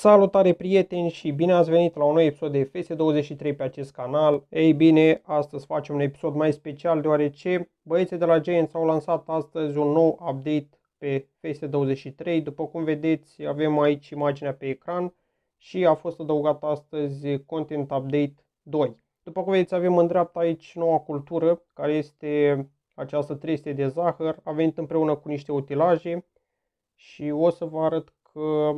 Salutare prieteni și bine ați venit la un nou episod de FS23 pe acest canal. Ei bine, astăzi facem un episod mai special deoarece băieții de la Giants au lansat astăzi un nou update pe FS23. După cum vedeți, avem aici imaginea pe ecran și a fost adăugat astăzi Content Update 2. După cum vedeți, avem în dreapta aici noua cultură, care este această trestie de zahăr. A venit împreună cu niște utilaje și o să vă arăt că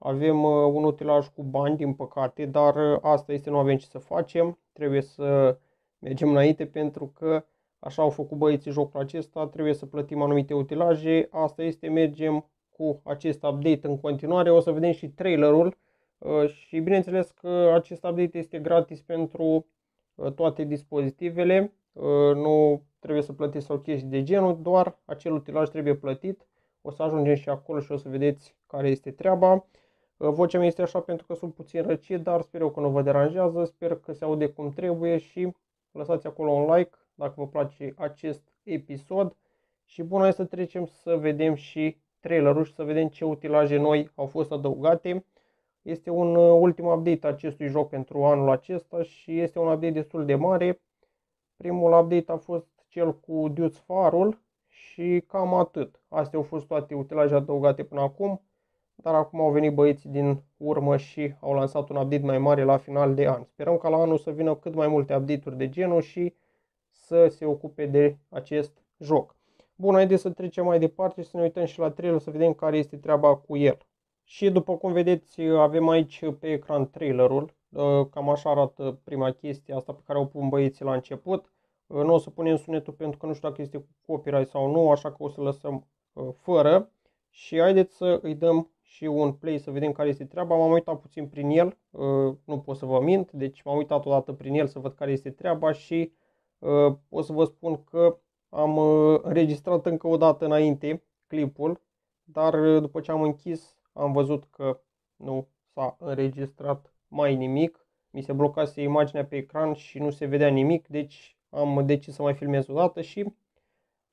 avem un utilaj cu bani, din păcate, dar asta este, nu avem ce să facem. Trebuie să mergem înainte pentru că așa au făcut băieții jocul acesta, trebuie să plătim anumite utilaje. Asta este, mergem cu acest update în continuare. O să vedem și trailerul și bineînțeles că acest update este gratis pentru toate dispozitivele. Nu trebuie să plătiți sau chestii de genul, doar acel utilaj trebuie plătit. O să ajungem și acolo și o să vedeți care este treaba. Vocea mea este așa pentru că sunt puțin răcit, dar sper eu că nu vă deranjează, sper că se aude cum trebuie și lăsați acolo un like dacă vă place acest episod. Și bun, hai să trecem să vedem și trailerul și să vedem ce utilaje noi au fost adăugate. Este un ultim update acestui joc pentru anul acesta și este un update destul de mare. Primul update a fost cel cu Dude's Farul și cam atât. Astea au fost toate utilajele adăugate până acum. Dar acum au venit băieții din urmă și au lansat un update mai mare la final de an. Sperăm ca la anul să vină cât mai multe update-uri de genul și să se ocupe de acest joc. Bun, haideți să trecem mai departe și să ne uităm și la trailer să vedem care este treaba cu el. Și după cum vedeți, avem aici pe ecran trailerul. Cam așa arată prima chestie, asta pe care o pun băieții la început. Nu o să punem sunetul pentru că nu știu dacă este cu copyright sau nu, așa că o să lăsăm fără. Și haideți să îi dăm și un play să vedem care este treaba. M-am uitat puțin prin el, nu pot să vă mint, deci m-am uitat odată prin el să văd care este treaba și o să vă spun că am înregistrat încă o dată înainte clipul, dar după ce am închis am văzut că nu s-a înregistrat mai nimic, mi se blocase imaginea pe ecran și nu se vedea nimic, deci am decis să mai filmez o dată și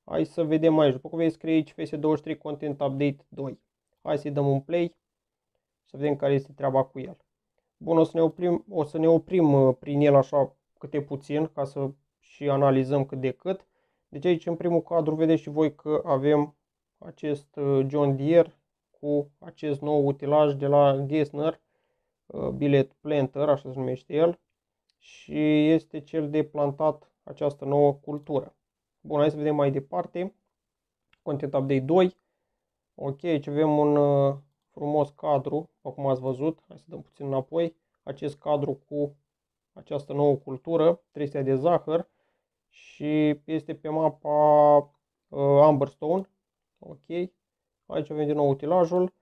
hai să vedem aici. După cum vei scrie aici FS23 Content Update 2. Hai să-i dăm un play să vedem care este treaba cu el. Bun, o să ne oprim prin el așa câte puțin ca să și analizăm cât de cât. Deci aici în primul cadru vedeți și voi că avem acest John Deere cu acest nou utilaj de la Gessner Billet Planter, așa se numește el, și este cel de plantat această nouă cultură. Bun, hai să vedem mai departe. Content Update 2. Ok, aici avem un frumos cadru, cum ați văzut. Hai să dăm puțin înapoi. Acest cadru cu această nouă cultură, trestia de zahăr, și este pe mapa Amberstone. Ok, aici avem din nou utilajul.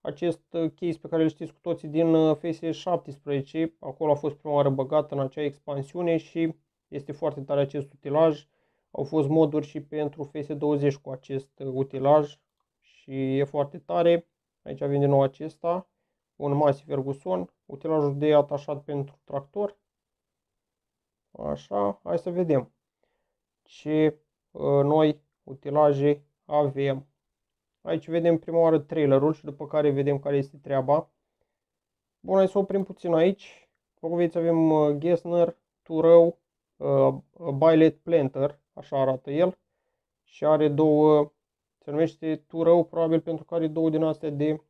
Acest case pe care îl știți cu toții din FS17, acolo a fost prima oară băgat în acea expansiune și este foarte tare acest utilaj. Au fost moduri și pentru FS20 cu acest utilaj și e foarte tare. Aici avem din nou acesta, un Massey Ferguson, utilajul de atașat pentru tractor. Așa, hai să vedem ce noi utilaje avem. Aici vedem prima oară trailerul și după care vedem care este treaba. Bun, hai să oprim puțin aici. După cum vedeți avem Gessner Turău Billet Planter, așa arată el. Și are două, se numește Turău probabil pentru că are două din astea de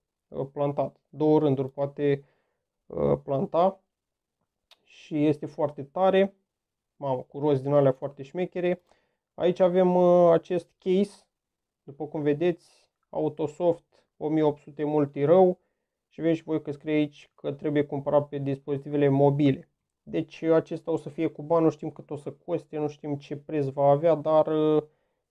plantat. Două rânduri poate planta și este foarte tare. Mamă, cu roți din alea foarte șmechere. Aici avem acest case, după cum vedeți, Autosoft 1800 MultiRow și vezi voi că scrie aici că trebuie cumpărat pe dispozitivele mobile. Deci acesta o să fie cu bani, nu știm cât o să coste, nu știm ce preț va avea, dar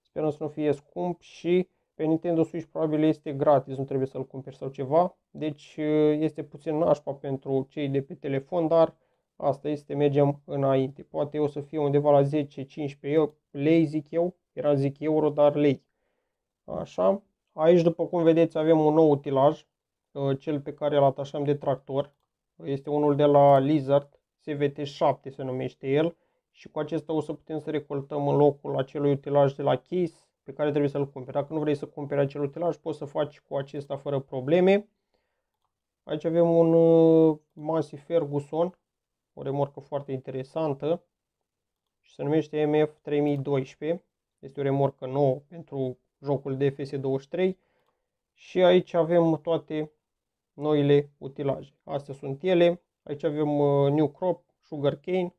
sperăm să nu fie scump și pe Nintendo Switch probabil este gratis, nu trebuie să-l cumperi sau ceva. Deci este puțin nașpa pentru cei de pe telefon, dar asta este, mergem înainte. Poate o să fie undeva la 10-15 lei, zic eu, era zic euro, dar lei. Așa. Aici, după cum vedeți, avem un nou utilaj, cel pe care îl atașăm de tractor. Este unul de la Lizard, CVT7 se numește el. Și cu acesta o să putem să recoltăm în locul acelui utilaj de la Keys pe care trebuie să-l cumperi. Dacă nu vrei să cumperi acel utilaj, poți să faci cu acesta fără probleme. Aici avem un Massey Ferguson, o remorcă foarte interesantă și se numește MF3012. Este o remorcă nouă pentru jocul de FS23 și aici avem toate noile utilaje. Astea sunt ele. Aici avem New Crop, Sugar Cane.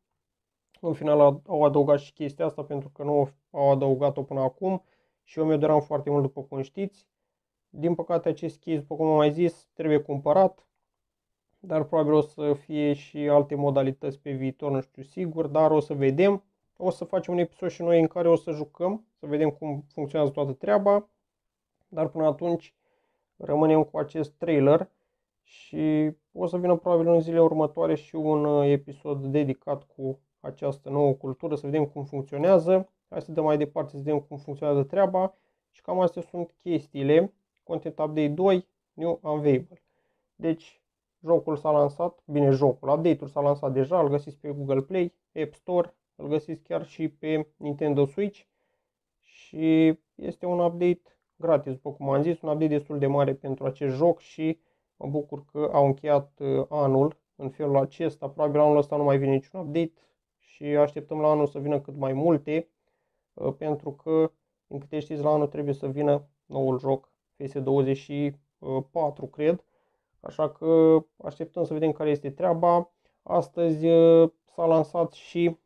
În final au adăugat și chestia asta pentru că nu au adăugat-o până acum și eu mi-o doream foarte mult, după cum știți. Din păcate acest case, după cum am mai zis, trebuie cumpărat, dar probabil o să fie și alte modalități pe viitor, nu știu sigur, dar o să vedem. O să facem un episod și noi în care o să jucăm, să vedem cum funcționează toată treaba, dar până atunci rămânem cu acest trailer și o să vină probabil în zilele următoare și un episod dedicat cu această nouă cultură, să vedem cum funcționează. Hai să dăm mai departe, să vedem cum funcționează treaba și cam astea sunt chestiile. Content Update 2, New Unveilable. Deci jocul s-a lansat, bine jocul, update-ul s-a lansat deja, îl găsiți pe Google Play, App Store, îl găsiți chiar și pe Nintendo Switch și este un update gratis, după cum am zis, un update destul de mare pentru acest joc și mă bucur că au încheiat anul în felul acesta. Probabil anul ăsta nu mai vine niciun update și așteptăm la anul să vină cât mai multe, pentru că, din câte știți, la anul trebuie să vină noul joc FS24, cred, așa că așteptăm să vedem care este treaba. Astăzi s-a lansat și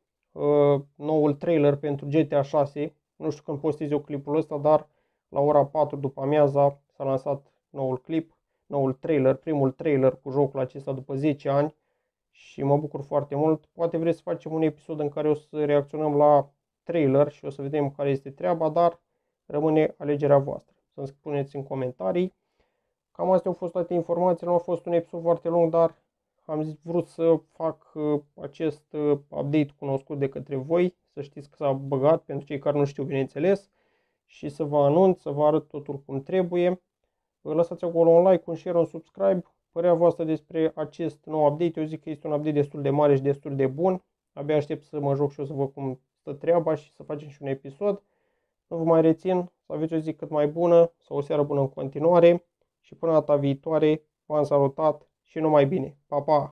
noul trailer pentru GTA 6, nu știu când postez eu clipul ăsta, dar la ora 4 după amiaza s-a lansat noul clip, noul trailer, primul trailer cu jocul acesta după 10 ani și mă bucur foarte mult. Poate vreți să facem un episod în care o să reacționăm la trailer și o să vedem care este treaba, dar rămâne alegerea voastră. Să-mi spuneți în comentarii. Cam astea au fost toate informațiile. Nu a fost un episod foarte lung, dar am vrut să fac acest update cunoscut de către voi. Să știți că s-a băgat, pentru cei care nu știu, bineînțeles. Și să vă anunț, să vă arăt totul cum trebuie. Lăsați acolo un like, un share, un subscribe. Părerea voastră despre acest nou update. Eu zic că este un update destul de mare și destul de bun. Abia aștept să mă joc și eu să văd cum stă treaba și să facem și un episod. Nu vă mai rețin, să aveți o zi cât mai bună sau o seară bună în continuare și până data viitoare v-am salutat și numai bine. Pa, pa!